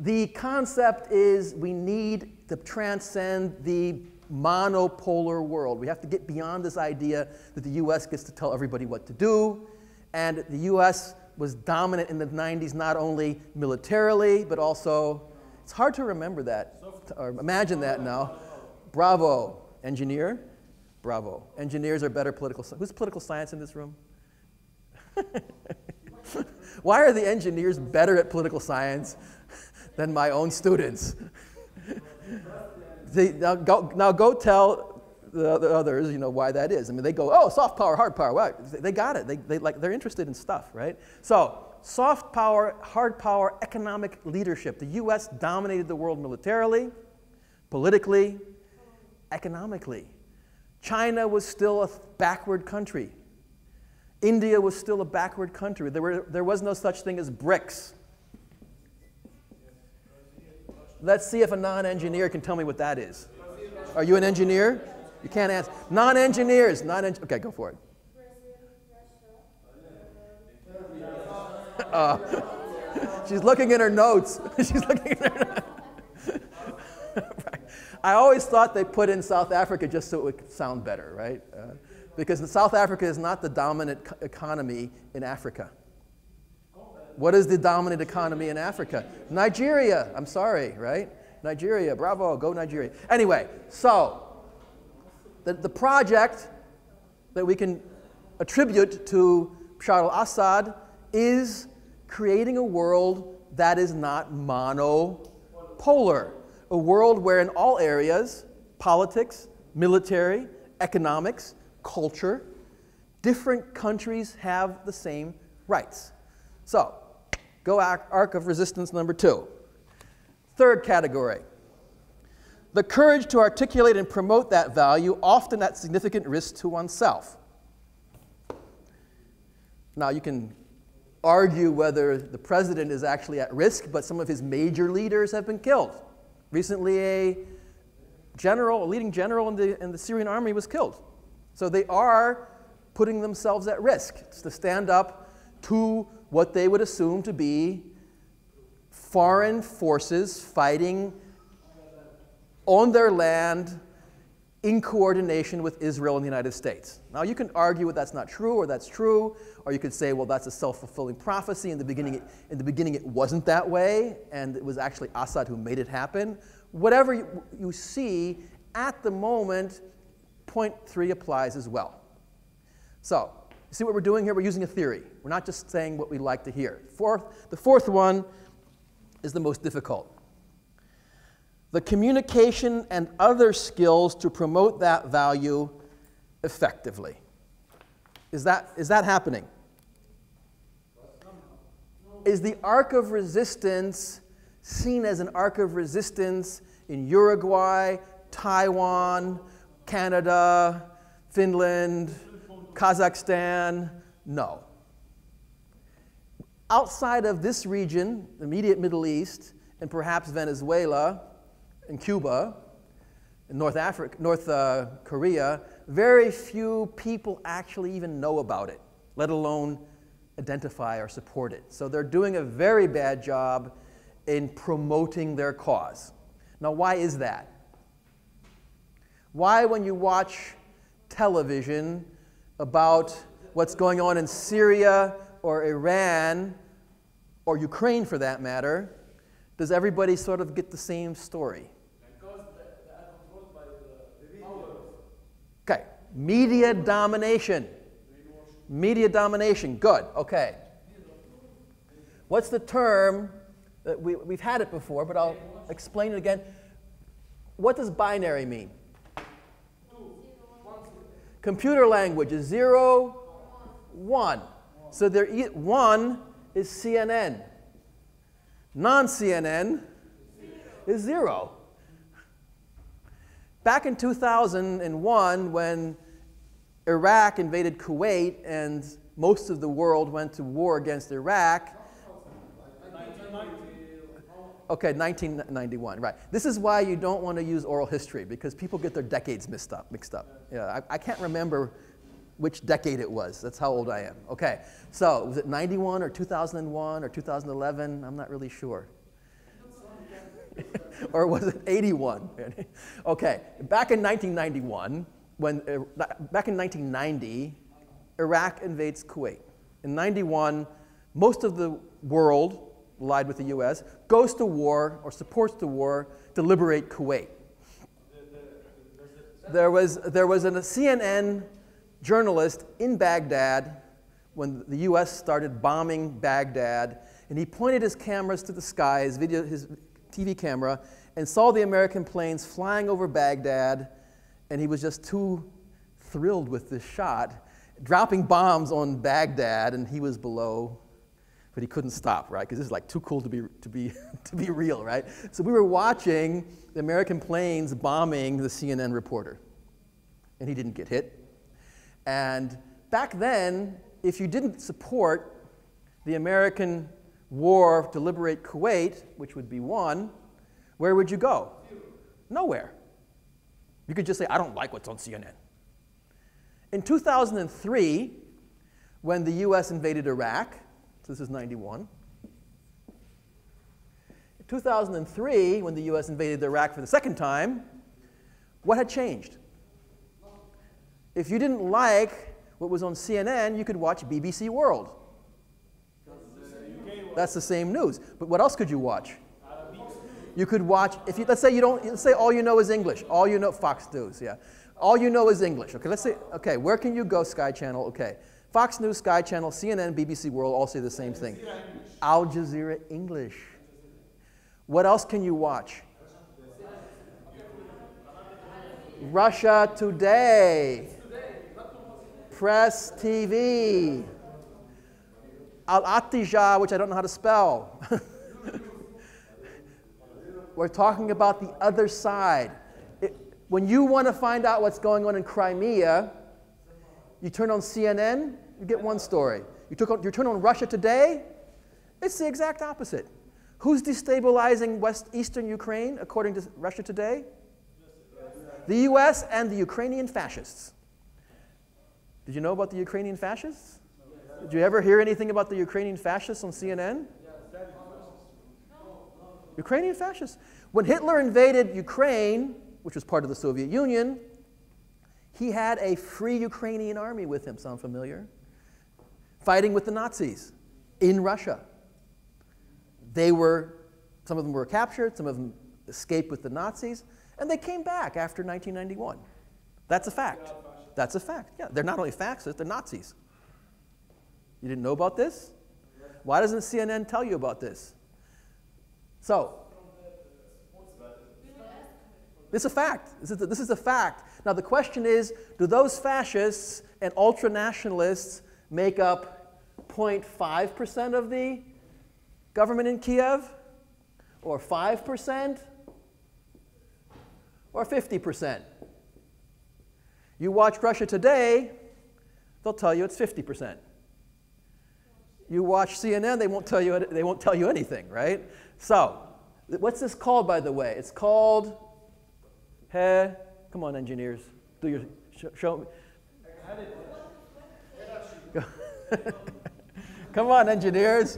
the concept is we need to transcend the monopolar world. We have to get beyond this idea that the US gets to tell everybody what to do, and the US was dominant in the 90s, not only militarily, but also it's hard to remember that, or imagine that now. Bravo, engineer. Bravo. Engineers are better political science. Who's political science in this room? Why are the engineers better at political science than my own students? Now go tell the others, you know, why that is. I mean, they go, oh, soft power, hard power. Wow. They got it. They're interested in stuff, right? So. Soft power, hard power, economic leadership. The US dominated the world militarily, politically, economically. China was still a backward country. India was still a backward country. There was no such thing as BRICS. Let's see if a non-engineer can tell me what that is. Are you an engineer? You can't answer. Non-engineers, okay, go for it. She's looking in her notes. She's looking in her notes. Right. I always thought they put in South Africa just so it would sound better, right? Because South Africa is not the dominant economy in Africa. What is the dominant economy in Africa? Nigeria, I'm sorry, right? Nigeria, bravo, go Nigeria. Anyway, so the project that we can attribute to Bashar al-Assad is creating a world that is not monopolar, a world where in all areas, politics, military, economics, culture, different countries have the same rights. So, go arc of resistance number 2. Third category, the courage to articulate and promote that value, often at significant risk to oneself. Now you can argue whether the president is actually at risk, but some of his major leaders have been killed. Recently, a leading general in the Syrian army was killed. So they are putting themselves at risk. It's to stand up to what they would assume to be foreign forces fighting on their land in coordination with Israel and the United States. Now you can argue that that's not true or that's true, or you could say, well, that's a self-fulfilling prophecy. In the beginning it wasn't that way, and it was actually Assad who made it happen. Whatever you see at the moment, point 3 applies as well. So, see what we're doing here? We're using a theory. We're not just saying what we like to hear. The fourth one, is the most difficult. The communication and other skills to promote that value effectively. Is that happening? Is the arc of resistance seen as an arc of resistance in Uruguay, Taiwan, Canada, Finland, Kazakhstan? No. Outside of this region, the immediate Middle East, and perhaps Venezuela, and Cuba, and North Korea, very few people actually even know about it, let alone identify or support it. So they're doing a very bad job in promoting their cause. Now, why is that? Why, when you watch television about what's going on in Syria or Iran or Ukraine, for that matter, does everybody sort of get the same story? Okay, media domination. Media domination, good, okay. What's the term that we've had it before, but I'll explain it again. What does binary mean? Computer language is 0, 1. So they're one is CNN. Non-CNN is 0. Back in 2001, when Iraq invaded Kuwait and most of the world went to war against Iraq. Okay, 1991, right. This is why you don't want to use oral history, because people get their decades mixed up. Yeah, I can't remember which decade it was. That's how old I am. Okay, so was it 91 or 2001 or 2011? I'm not really sure. Or was it 81? Okay, back in 1990, Iraq invades Kuwait. In 91, most of the world allied with the U.S. goes to war or supports the war to liberate Kuwait. There was a CNN journalist in Baghdad when the U.S. started bombing Baghdad, and he pointed his cameras to the sky, his TV camera, and saw the American planes flying over Baghdad. And he was just too thrilled with this shot, dropping bombs on Baghdad, and he was below, but he couldn't stop, right? Because this is like too cool to be real, right? So we were watching the American planes bombing the CNN reporter, and he didn't get hit. And back then, if you didn't support the American war to liberate Kuwait, which would be 1, where would you go? Nowhere. You could just say, I don't like what's on CNN. In 2003, when the US invaded Iraq, so this is 91. In 2003, when the US invaded Iraq for the second time, what had changed? If you didn't like what was on CNN, you could watch BBC World. That's the same news. But what else could you watch? You could watch, let's say all you know is English. All you know, Fox News, yeah. All you know is English. Okay, let's say, okay, where can you go, Sky Channel? Okay, Fox News, Sky Channel, CNN, BBC World all say the same thing. Al Jazeera English. What else can you watch? Russia Today. Press TV. Al-Attijah, which I don't know how to spell. We're talking about the other side. When you want to find out what's going on in Crimea, you turn on CNN, you get one story. You turn on Russia Today, it's the exact opposite. Who's destabilizing eastern Ukraine, according to Russia Today? The US and the Ukrainian fascists. Did you know about the Ukrainian fascists? Did you ever hear anything about the Ukrainian fascists on CNN? Ukrainian fascists. When Hitler invaded Ukraine, which was part of the Soviet Union, he had a free Ukrainian army with him, sound familiar? Fighting with the Nazis in Russia. Some of them were captured, some of them escaped with the Nazis, and they came back after 1991. That's a fact. That's a fact. Yeah, they're not only fascists, they're Nazis. You didn't know about this? Why doesn't CNN tell you about this? So, it's a fact. This is a fact. Now the question is, do those fascists and ultranationalists make up 0.5% of the government in Kiev? Or 5%? Or 50%? You watch Russia Today, they'll tell you it's 50%. You watch CNN, they won't tell you anything, right? So, what's this called, by the way? It's called, come on, engineers, do your, show me. Come on, engineers.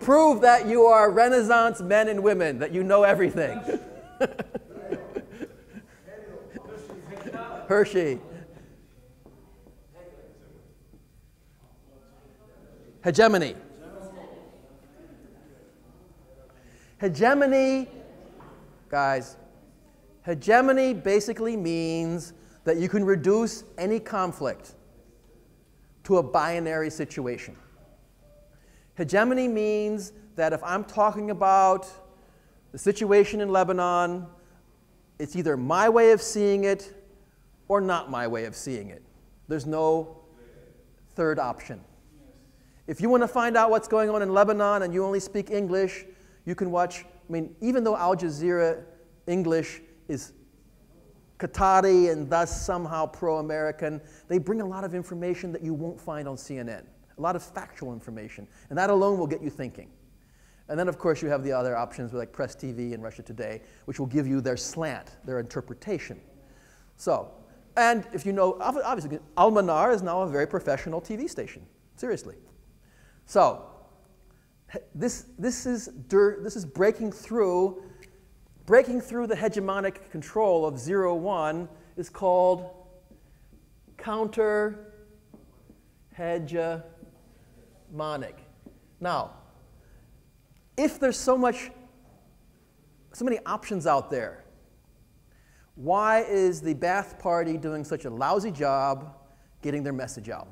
Prove that you are Renaissance men and women, that you know everything. Hershey. Hegemony. Hegemony, guys, hegemony basically means that you can reduce any conflict to a binary situation. Hegemony means that if I'm talking about the situation in Lebanon, it's either my way of seeing it or not my way of seeing it. There's no third option. If you want to find out what's going on in Lebanon and you only speak English, you can watch, I mean, even though Al Jazeera English is Qatari and thus somehow pro-American, they bring a lot of information that you won't find on CNN. A lot of factual information, and that alone will get you thinking. And then, of course, you have the other options like Press TV and Russia Today, which will give you their slant, their interpretation. So, and if you know, obviously, Al-Manar is now a very professional TV station, seriously. So, this is breaking through the hegemonic control of 0-1 is called counter-hegemonic. Now, if there's so many options out there, why is the Ba'ath Party doing such a lousy job getting their message out?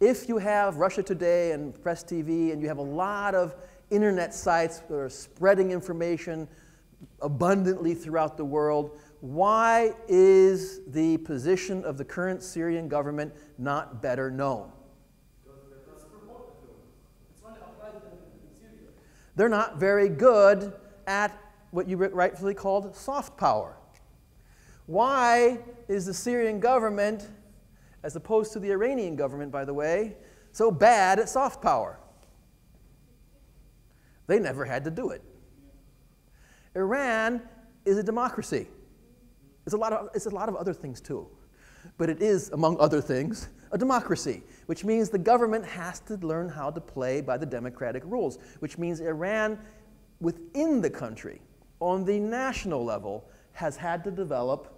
If you have Russia Today and Press TV and you have a lot of internet sites that are spreading information abundantly throughout the world, why is the position of the current Syrian government not better known? They're not very good at what you rightfully called soft power. Why is the Syrian government, as opposed to the Iranian government, by the way, so bad at soft power? They never had to do it. Iran is a democracy. It's a lot of other things too, but it is, among other things, a democracy, which means the government has to learn how to play by the democratic rules, which means Iran within the country, on the national level, has had to develop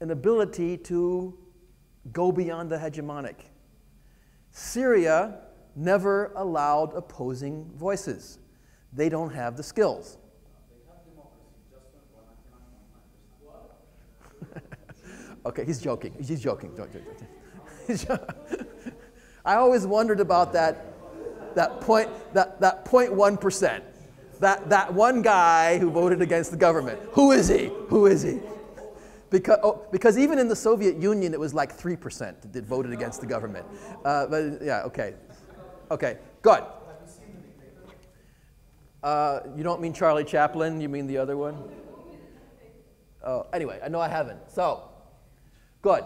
an ability to go beyond the hegemonic. Syria never allowed opposing voices. They don't have the skills. Okay, he's joking. He's joking. I always wondered about that 0.1%. That one guy who voted against the government. Who is he? Who is he? Because even in the Soviet Union, it was like 3% that voted against the government. But yeah, okay. Okay, good. You don't mean Charlie Chaplin, you mean the other one? Oh, anyway, I know I haven't. So. Good.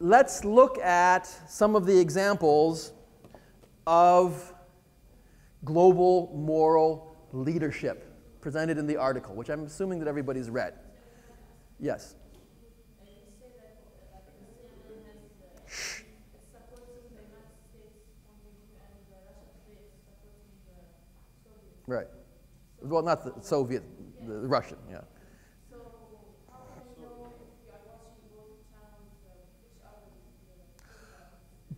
Let's look at some of the examples of global moral leadership presented in the article, which I'm assuming that everybody's read. Yes. Shh. Right. Well, not the Soviet, the Russian, yeah.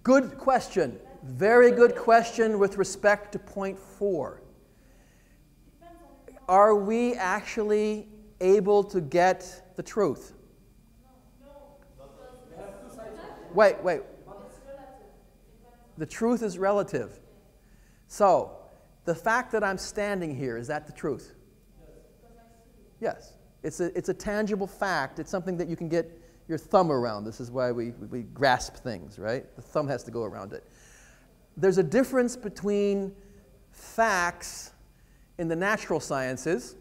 Good question. Very good question with respect to point 4. Are we actually able to get the truth? Wait, wait. The truth is relative. So, the fact that I'm standing here, is that the truth? Yes. It's a tangible fact. It's something that you can get your thumb around. This is why we grasp things, right? The thumb has to go around it. There's a difference between facts in the natural sciences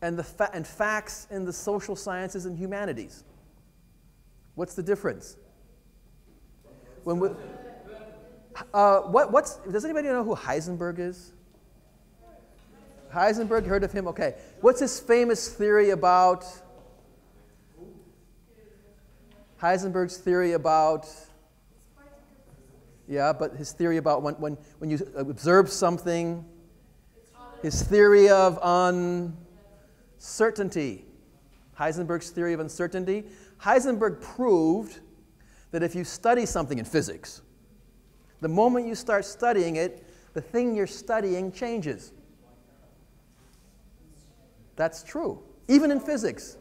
and facts in the social sciences and humanities. What's the difference? When we, does anybody know who Heisenberg is? Heisenberg, heard of him? Okay. What's his famous theory about? Heisenberg's theory about? Yeah, but his theory about when you observe something, his theory of uncertainty. Heisenberg's theory of uncertainty. Heisenberg proved that if you study something in physics, the moment you start studying it, the thing you're studying changes. That's true, even in physics.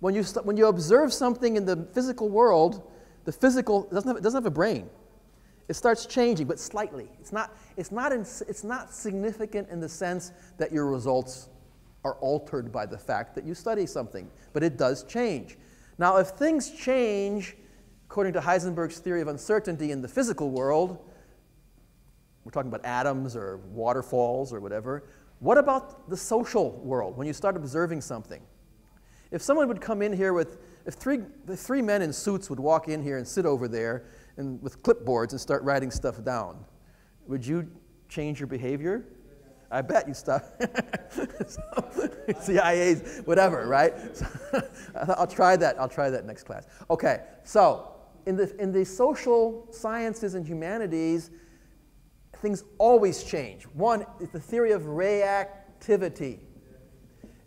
When you observe something in the physical world, the physical doesn't have a brain. It starts changing, but slightly. It's not significant in the sense that your results are altered by the fact that you study something, but it does change. Now, if things change, according to Heisenberg's theory of uncertainty in the physical world, we're talking about atoms or waterfalls or whatever, what about the social world when you start observing something? If someone would come in here with, if three men in suits would walk in here and sit over there and with clipboards and start writing stuff down, would you change your behavior? I bet you stop. So, CIA's, whatever, right? So, I'll try that next class. Okay, so in the social sciences and humanities, things always change. One is the theory of reactivity.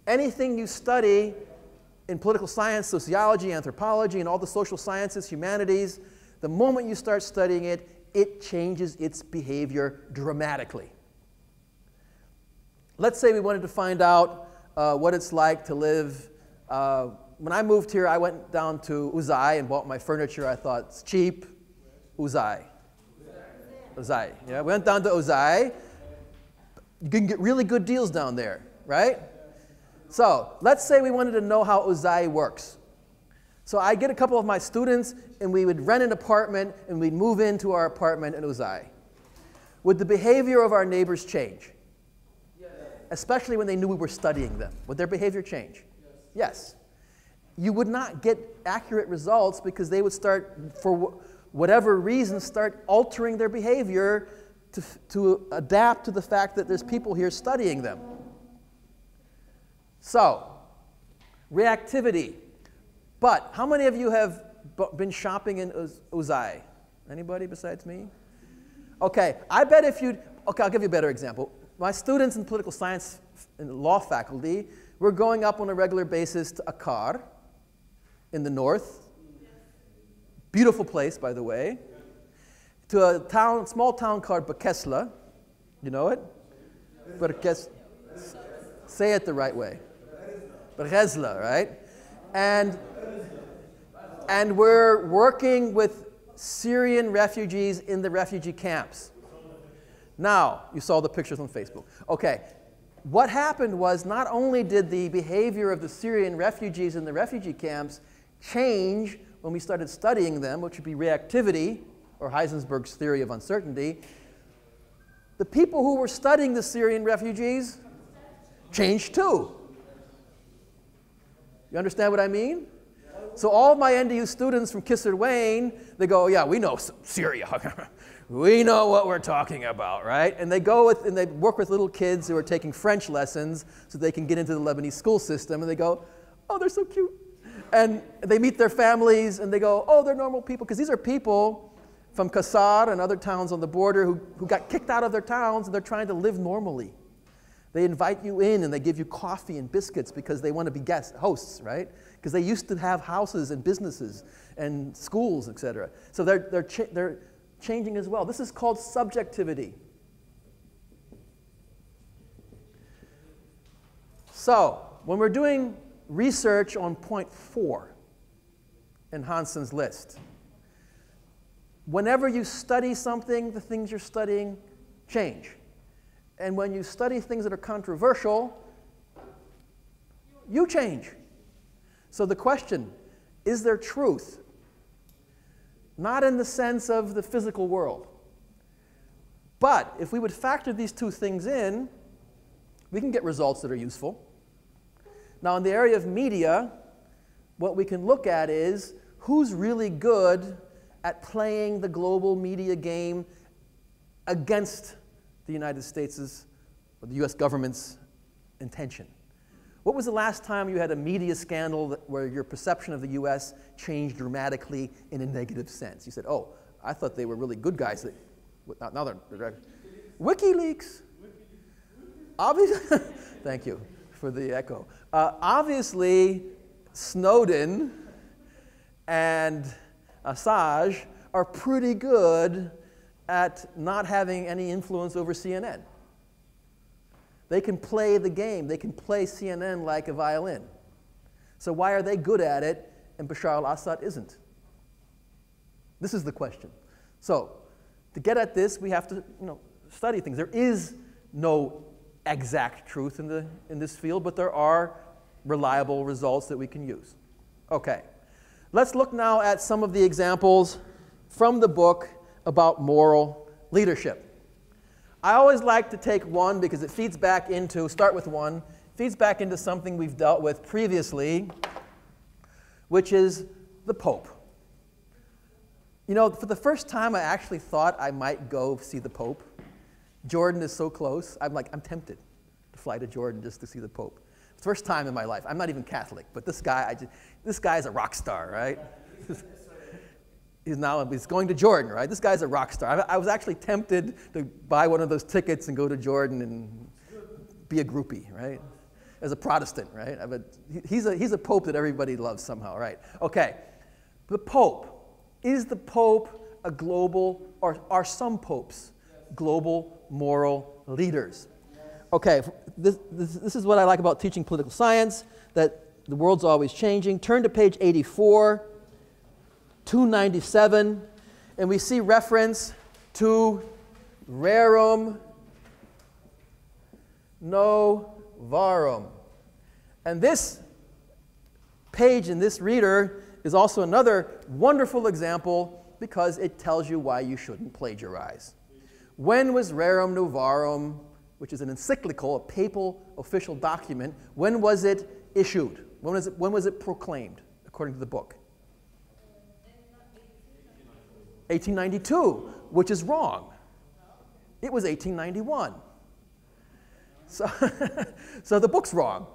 Anything you study in political science, sociology, anthropology, and all the social sciences, humanities, the moment you start studying it, it changes its behavior dramatically. Let's say we wanted to find out what it's like to live. When I moved here, I went down to Uzai and bought my furniture. I thought, it's cheap. Uzai. Uzai. Yeah, went down to Uzai. You can get really good deals down there, right? So let's say we wanted to know how Uzai works. So I get a couple of my students, and we would rent an apartment, and we'd move into our apartment in Uzai. Would the behavior of our neighbors change? Especially when they knew we were studying them. Would their behavior change? Yes. You would not get accurate results because they would start, for whatever reason, start altering their behavior to adapt to the fact that there's people here studying them. So, reactivity. But how many of you have been shopping in Uzai? Anybody besides me? Okay, I bet if you'd, okay, I'll give you a better example. My students in political science and law faculty were going up on a regular basis to Akkar in the north. Beautiful place, by the way. To a town, small town called Bakesla. You know it? Bakesla. Say it the right way. Bakesla, right? And we're working with Syrian refugees in the refugee camps. Now, you saw the pictures on Facebook. Okay, what happened was not only did the behavior of the Syrian refugees in the refugee camps change when we started studying them, which would be reactivity, or Heisenberg's theory of uncertainty, the people who were studying the Syrian refugees changed too. You understand what I mean? So all my NDU students from Kissard Wayne, they go, yeah, we know Syria. We know what we're talking about, right? And they go with, and they work with little kids who are taking French lessons so they can get into the Lebanese school system, and they go, oh, they're so cute. And they meet their families, and they go, oh, they're normal people, because these are people from Kassar and other towns on the border who got kicked out of their towns, and they're trying to live normally. They invite you in, and they give you coffee and biscuits because they want to be hosts, right? Because they used to have houses and businesses and schools, etc. So they're changing as well. This is called subjectivity. So when we're doing research on point 4 in Hanson's list, Whenever you study something, the things you're studying change. And when you study things that are controversial, you change. So the question, is there truth? Not in the sense of the physical world. But if we would factor these two things in, we can get results that are useful. Now, in the area of media, what we can look at is who's really good at playing the global media game against the United States' or the US government's intention. What was the last time you had a media scandal where your perception of the US changed dramatically in a negative sense? You said, oh, I thought they were really good guys. Now they're WikiLeaks. Obviously, thank you for the echo. Obviously, Snowden and Assange are pretty good at not having any influence over CNN. They can play the game. They can play CNN like a violin. So why are they good at it and Bashar al-Assad isn't? This is the question. So to get at this, we have to study things. There is no exact truth in this field, but there are reliable results that we can use. Okay. Let's look now at some of the examples from the book about moral leadership. I always like to take one because it feeds back into, start with one, feeds back into something we've dealt with previously, which is the Pope. You know, for the first time I actually thought I might go see the Pope. Jordan is so close. I'm tempted to fly to Jordan just to see the Pope. First time in my life. I'm not even Catholic, but this guy, this guy's a rock star, right? He's going to Jordan, right? This guy's a rock star. I was actually tempted to buy one of those tickets and go to Jordan and be a groupie, right? As a Protestant, right? He's a pope that everybody loves somehow, right? Okay, the Pope. Is the Pope a global, or are some popes global moral leaders? Okay, this is what I like about teaching political science, that the world's always changing. Turn to page 84, 297, and we see reference to Rerum Novarum. And this page in this reader is also another wonderful example because it tells you why you shouldn't plagiarize. When was Rerum Novarum, which is an encyclical, a papal official document, when was it issued? When was it proclaimed, according to the book? 1892, which is wrong. It was 1891. So, so the book's wrong.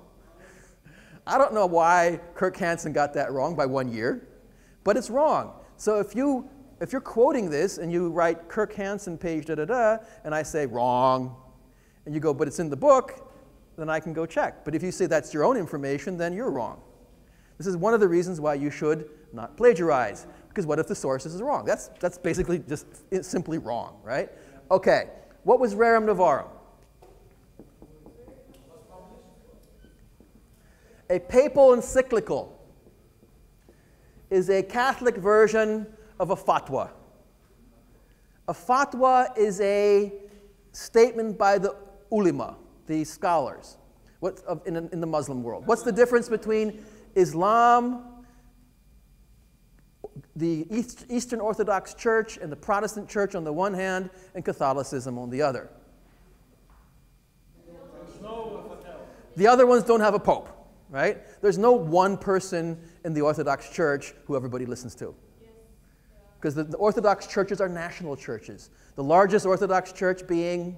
I don't know why Kirk Hanson got that wrong by 1 year, but it's wrong. So if you're quoting this and you write Kirk Hanson page da-da-da, and I say wrong, and you go, but it's in the book, then I can go check. But if you say that's your own information, then you're wrong. This is one of the reasons why you should not plagiarize, because what if the source is wrong? That's basically just simply wrong, right? Okay, what was Rerum Novarum? A papal encyclical is a Catholic version of a fatwa. A fatwa is a statement by the ulama, the scholars, in the Muslim world. What's the difference between Islam, the Eastern Orthodox Church, and the Protestant Church on the one hand, and Catholicism on the other? The other ones don't have a pope, right? There's no one person in the Orthodox Church who everybody listens to. Because the Orthodox churches are national churches. The largest Orthodox church being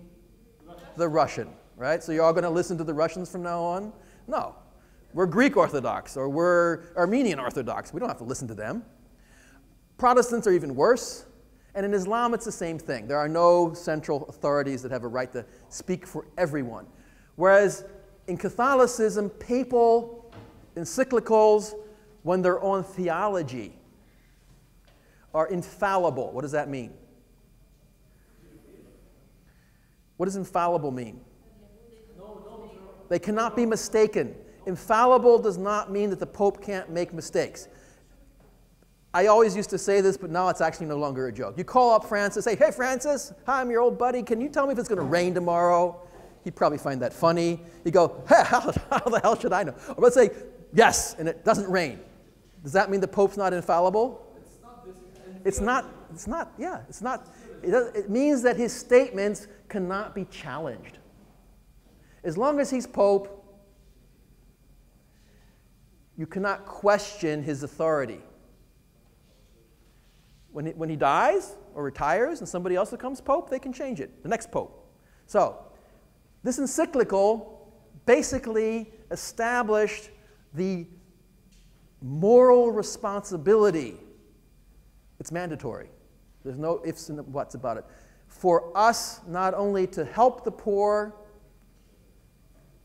the Russian, right? So you're all going to listen to the Russians from now on? No. We're Greek Orthodox or we're Armenian Orthodox. We don't have to listen to them. Protestants are even worse. And in Islam, it's the same thing. There are no central authorities that have a right to speak for everyone. Whereas in Catholicism, papal encyclicals, when they're on theology, are infallible. What does that mean? What does infallible mean? They cannot be mistaken. Infallible does not mean that the Pope can't make mistakes. I always used to say this, but now it's actually no longer a joke. You call up Francis, say, hey Francis, hi, I'm your old buddy. Can you tell me if it's going to rain tomorrow? He'd probably find that funny. He'd go, hey, how the hell should I know? Or let's say, yes, and it doesn't rain. Does that mean the Pope's not infallible? It means that his statements cannot be challenged. As long as he's Pope, you cannot question his authority. When he dies or retires and somebody else becomes Pope, they can change it, the next Pope. So this encyclical basically established the moral responsibility. It's mandatory. There's no ifs and whats about it. For us not only to help the poor,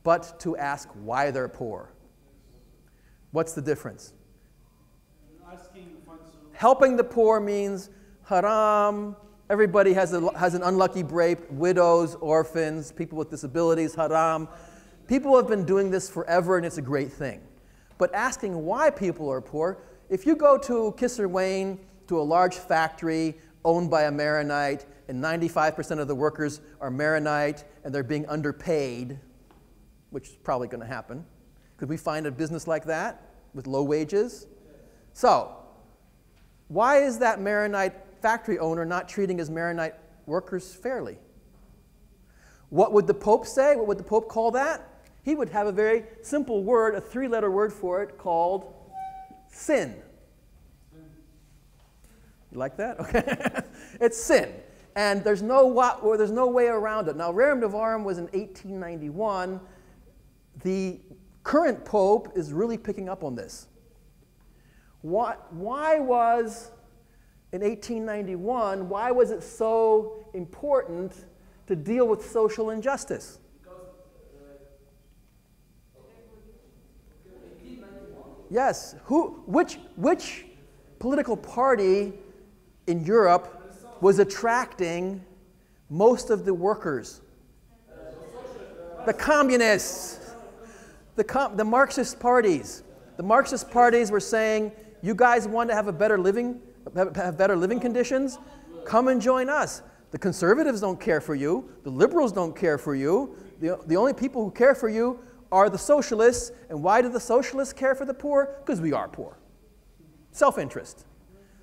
but to ask why they're poor. What's the difference? Helping the poor means haram. Everybody has an unlucky break. Widows, orphans, people with disabilities, haram. People have been doing this forever, and it's a great thing. But asking why people are poor, if you go to Kisserwain, to a large factory owned by a Maronite, and 95% of the workers are Maronite, and they're being underpaid, which is probably going to happen. Could we find a business like that with low wages? So why is that Maronite factory owner not treating his Maronite workers fairly? What would the Pope say? What would the Pope call that? He would have a very simple word, a three-letter word for it, called sin. You like that? Okay. It's sin. And there's no way around it. Now, Rerum Novarum was in 1891. The current Pope is really picking up on this. Why was, in 1891, why was it so important to deal with social injustice? Yes. Which political party in Europe was attracting most of the workers? The communists, the Marxist parties. The Marxist parties were saying, you guys want to have a better living, have better living conditions? Come and join us. The conservatives don't care for you. The liberals don't care for you. The only people who care for you are the socialists. And why do the socialists care for the poor? Because we are poor. Self-interest.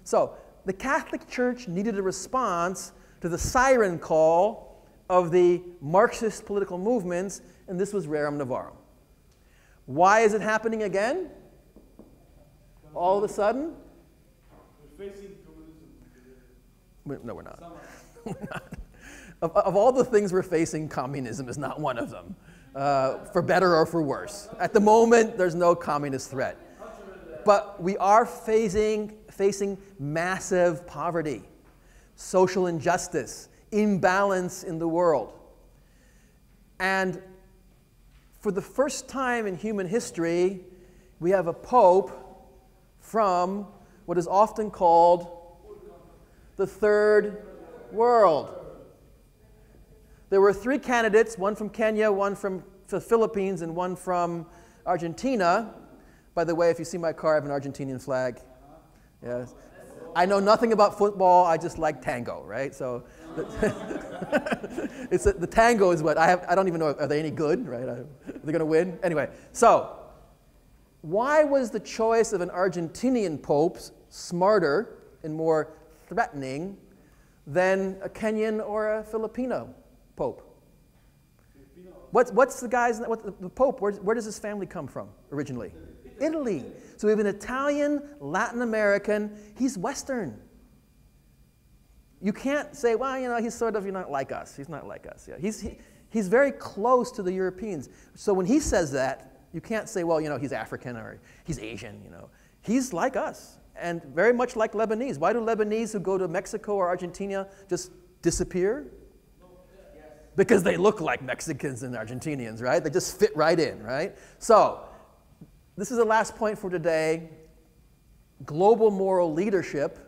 So the Catholic Church needed a response to the siren call of the Marxist political movements, and this was Rerum Novarum. Why is it happening again? All of a sudden? We're facing communism. No, we're not. We're not. Of all the things we're facing, communism is not one of them, for better or for worse. At the moment, there's no communist threat. But we are facing massive poverty, social injustice, imbalance in the world. And for the first time in human history, we have a Pope from what is often called the Third World. There were three candidates, one from Kenya, one from the Philippines, and one from Argentina. By the way, if you see my car, I have an Argentinian flag. Yes. I know nothing about football. I just like tango, right? So the tango is what I have. I don't even know. Are they any good, right? Are they going to win? Anyway, so why was the choice of an Argentinian Pope smarter and more threatening than a Kenyan or a Filipino Pope? What's the guy's the Pope? Where does his family come from originally? Italy. So we have an Italian, Latin American. He's Western. You can't say, well, you know, he's sort of, you're not like us. He's not like us. Yeah, he's very close to the Europeans. So when he says that, you can't say, well, you know, he's African or he's Asian. You know, he's like us and very much like Lebanese. Why do Lebanese who go to Mexico or Argentina just disappear? Because they look like Mexicans and Argentinians, right? They just fit right in, right? So this is the last point for today. Global moral leadership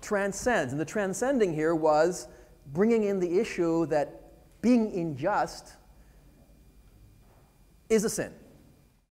transcends. And the transcending here was bringing in the issue that being unjust is a sin.